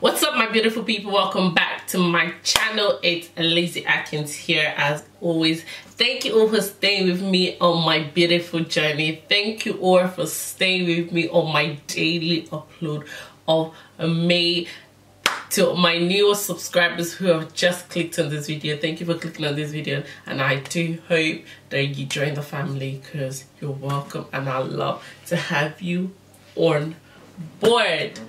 What's up, my beautiful people? Welcome back to my channel. It's Lizzy Akins here as always. Thank you all for staying with me on my beautiful journey. Thank you all for staying with me on my daily upload of May. To my newest subscribers who have just clicked on this video, thank you for clicking on this video, and I do hope that you join the family because you're welcome and I love to have you on board.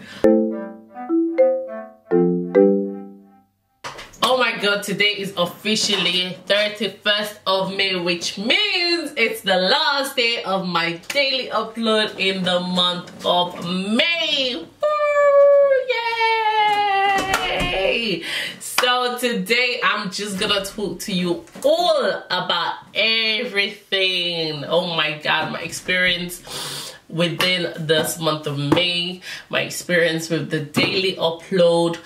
Oh my god, today is officially 31st of May, which means it's the last day of my daily upload in the month of May. So today I'm just gonna talk to you all about everything. Oh my god, my experience within this month of May, my experience with the daily upload,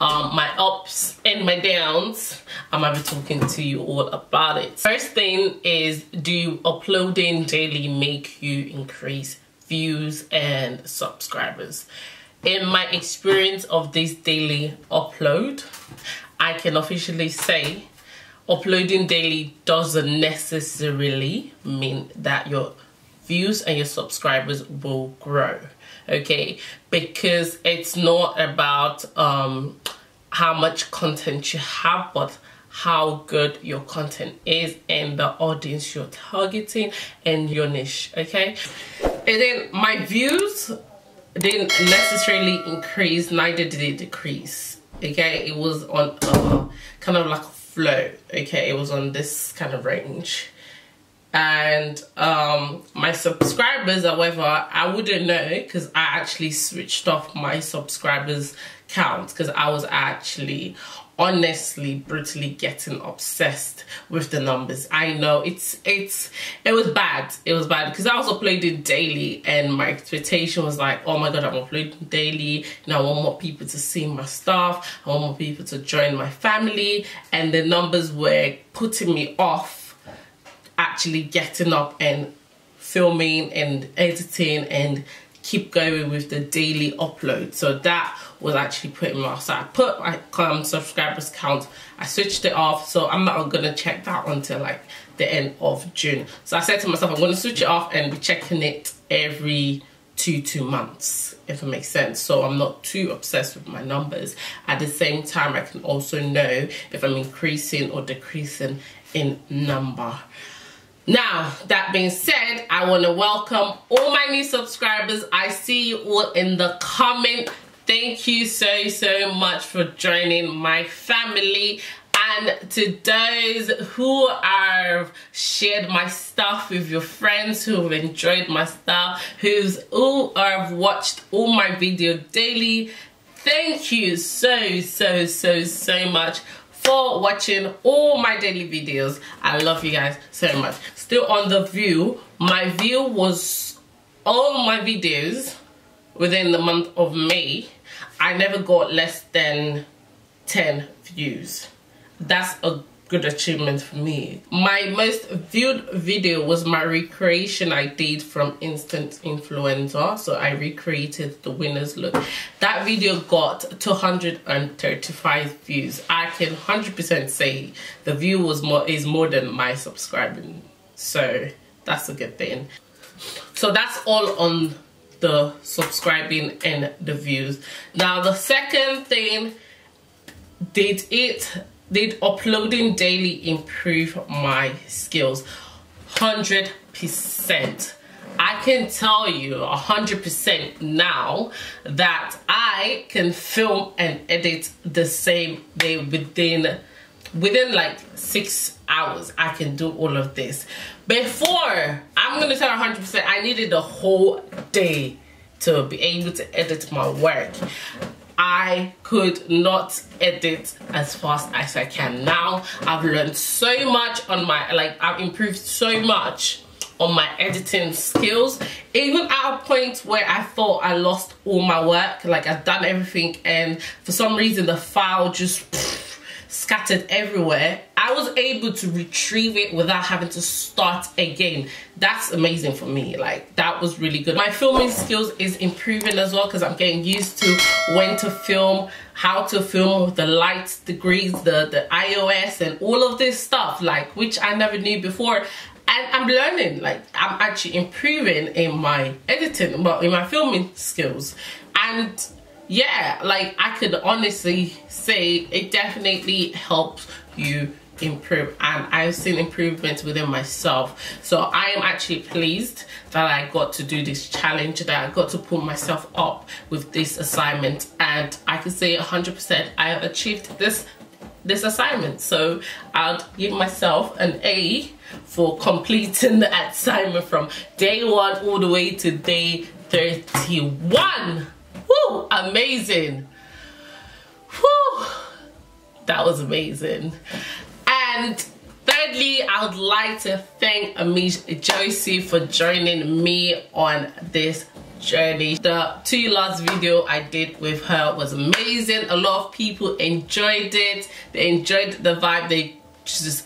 my ups and my downs. I'm gonna be talking to you all about it. First thing is, do uploading daily make you increase views and subscribers? In my experience of this daily upload, I can officially say uploading daily doesn't necessarily mean that your views and your subscribers will grow, okay? Because it's not about how much content you have, but how good your content is and the audience you're targeting and your niche, okay? And then my views didn't necessarily increase, neither did it decrease, okay? It was on kind of like a flow, okay? It was on this kind of range. And my subscribers, however, I wouldn't know because I actually switched off my subscribers count because I was actually honestly brutally getting obsessed with the numbers. I know it was bad because I was uploading daily and my expectation was like, oh my god, I'm uploading daily and I want more people to see my stuff, I want more people to join my family, and the numbers were putting me off actually getting up and filming and editing and keep going with the daily upload. So that was actually putting me off. So I put my subscribers count, I switched it off, so I'm not gonna check that until like the end of June. So I said to myself, I'm gonna switch it off and be checking it every two months, if it makes sense, so I'm not too obsessed with my numbers. At the same time, I can also know if I'm increasing or decreasing in number. Now, that being said, I want to welcome all my new subscribers. I see you all in the comment. Thank you so, so much for joining my family. And to those who have shared my stuff with your friends, who have enjoyed my stuff, who have watched all my video daily, thank you so, so, so, so much for watching all my daily videos. I love you guys so much. Still on the view, my view was all my videos within the month of May, I never got less than 10 views. That's a good achievement for me. My most viewed video was my recreation I did from Instant Influenza. So I recreated the winner's look. That video got 235 views. I can 100% say the view was more than my subscribing, so that's a good thing. So that's all on the subscribing and the views. Now the second thing, did uploading daily improve my skills? 100%. I can tell you 100% now that I can film and edit the same day within like 6 hours. I can do all of this. Before, I'm gonna tell 100%, I needed a whole day to be able to edit my work. I could not edit as fast as I can now. I've learned so much on my, I've improved so much on my editing skills. Even at a point where I thought I lost all my work, like I've done everything and for some reason the file just scattered everywhere, I was able to retrieve it without having to start again. That's amazing for me. Like, that was really good. My filming skills is improving as well because I'm getting used to when to film, how to film, the light degrees, the IOS and all of this stuff, like, which I never knew before. And I'm learning, like, I'm actually improving in my editing, well, in my filming skills. And yeah, like, I could honestly say it definitely helps you improve, and I've seen improvements within myself. So I am actually pleased that I got to do this challenge, that I got to pull myself up with this assignment, and I can say 100% I have achieved this assignment. So I'd give myself an A for completing the assignment from day 1 all the way to day 31. Woo, amazing. Woo, that was amazing. And thirdly, I would like to thank Amish Josie for joining me on this journey. The 2 last video I did with her was amazing. A lot of people enjoyed it. They enjoyed the vibe. They just,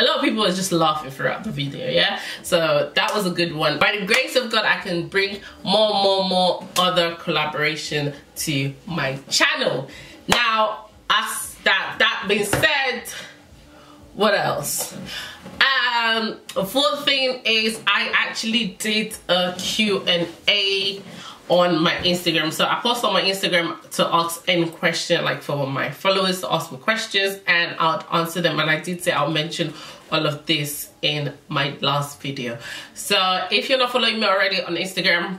a lot of people were just laughing throughout the video, yeah? So that was a good one. By the grace of God, I can bring more other collaboration to my channel. Now, as that being said, what else? Fourth thing is I actually did a Q&A on my Instagram. So I post on my Instagram to ask any question, like for my followers to ask me questions, and I'll answer them. And I did say I'll mention all of this in my last video. So if you're not following me already on Instagram,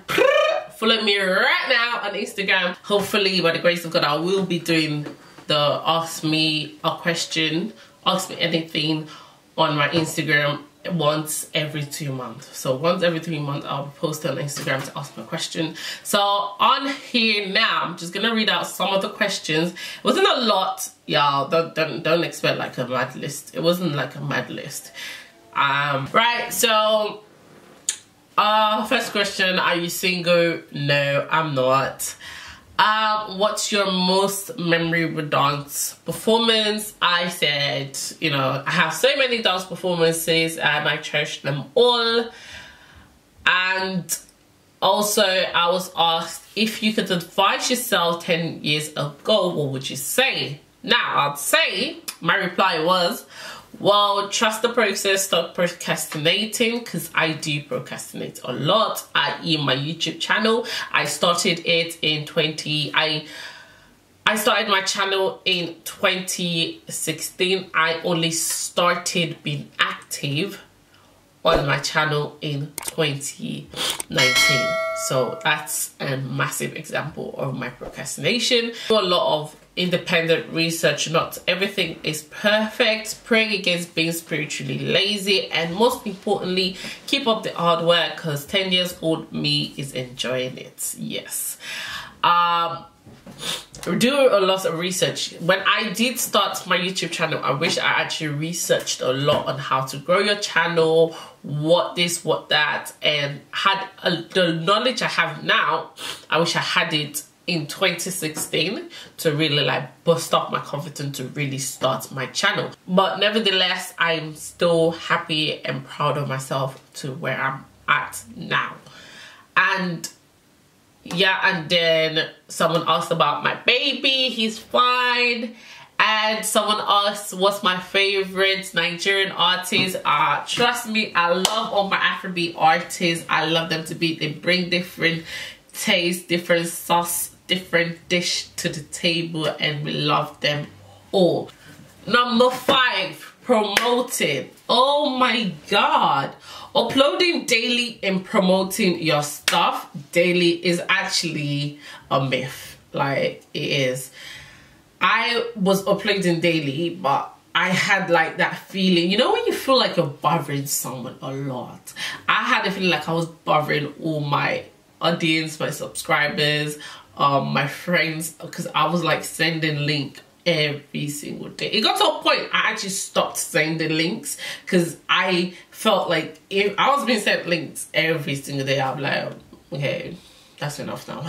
follow me right now on Instagram. Hopefully, by the grace of God, I will be doing the ask me a question, ask me anything on my Instagram once every 2 months. So once every 3 months, I'll post on Instagram to ask my question. So on here now, I'm just gonna read out some of the questions. It wasn't a lot, y'all. Don't expect like a mad list. It wasn't like a mad list. Right. So first question: are you single? No, I'm not. What's your most memorable dance performance? I said, you know, I have so many dance performances and I cherish them all. And also I was asked, if you could advise yourself 10 years ago, what would you say? Now, I'd say my reply was, well, trust the process, stop procrastinating, because I do procrastinate a lot, i.e. my YouTube channel. I started it in I started my channel in 2016. I only started being active on my channel in 2019. So that's a massive example of my procrastination. I do a lot of independent research. Not everything is perfect. Praying against being spiritually lazy, and most importantly, keep up the hard work, because 10-year-old me is enjoying it. Yes. Do a lot of research. When I did start my YouTube channel, I wish I actually researched a lot on how to grow your channel, what this, what that, and had the knowledge I have now. I wish I had it in 2016 to really like boost up my confidence to really start my channel. But nevertheless, I'm still happy and proud of myself to where I'm at now. And yeah, and then someone asked about my baby, he's fine. And someone asked, what's my favorite Nigerian artist? Trust me, I love all my Afrobeat artists. I love them to be, they bring different taste, different sauce, different dish to the table, and we love them all. Number 5, promoting. Oh my God. Uploading daily and promoting your stuff daily is actually a myth. Like, it is. I was uploading daily, but I had like that feeling, you know, when you feel like you're bothering someone a lot. I had a feeling like I was bothering all my audience, my subscribers, my friends, because I was like sending link every single day. It got to a point I actually stopped sending links, because I felt like if I was being sent links every single day, I'm like, okay, that's enough now.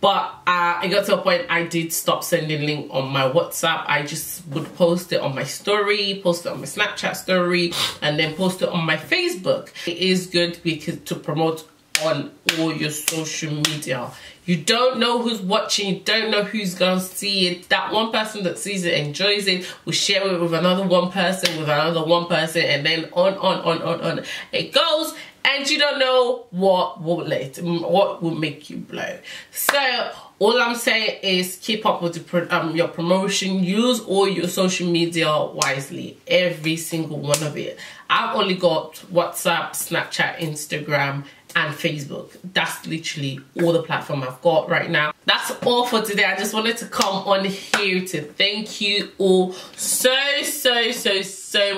But it got to a point I did stop sending link on my WhatsApp. I just would post it on my story, post it on my Snapchat story, and then post it on my Facebook. It is good because to promote on all your social media. You don't know who's watching, you don't know who's gonna see it. That one person that sees it, enjoys it, will share it with another one person, with another one person, and then on it goes, and you don't know what will make you blow. So all I'm saying is keep up with the your promotion. Use all your social media wisely, every single one of it. I've only got WhatsApp, Snapchat, Instagram, and Facebook. That's literally all the platform I've got right now. That's all for today. I just wanted to come on here to thank you all so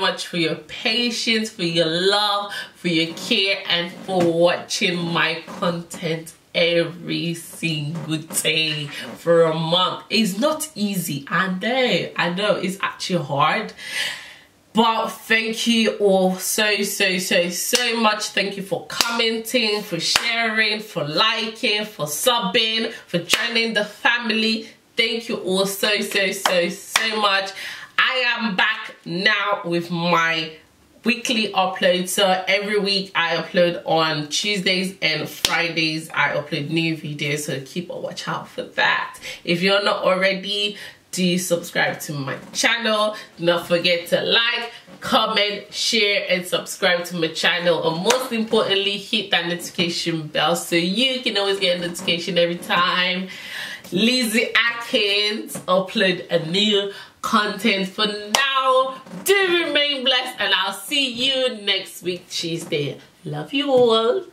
much for your patience, for your love, for your care, and for watching my content every single day for a month. It's not easy. I know it's actually hard. But thank you all so much. Thank you for commenting, for sharing, for liking, for subbing, for joining the family. Thank you all so much. I am back now with my weekly upload. So every week I upload on Tuesdays and Fridays. I upload new videos, so keep a watch out for that. If you're not already, do subscribe to my channel. Do not forget to like, comment, share, and subscribe to my channel. And most importantly, hit that notification bell so you can always get a notification every time Lizzy Akins upload a new content. For now, do remain blessed, and I'll see you next week Tuesday. Love you all.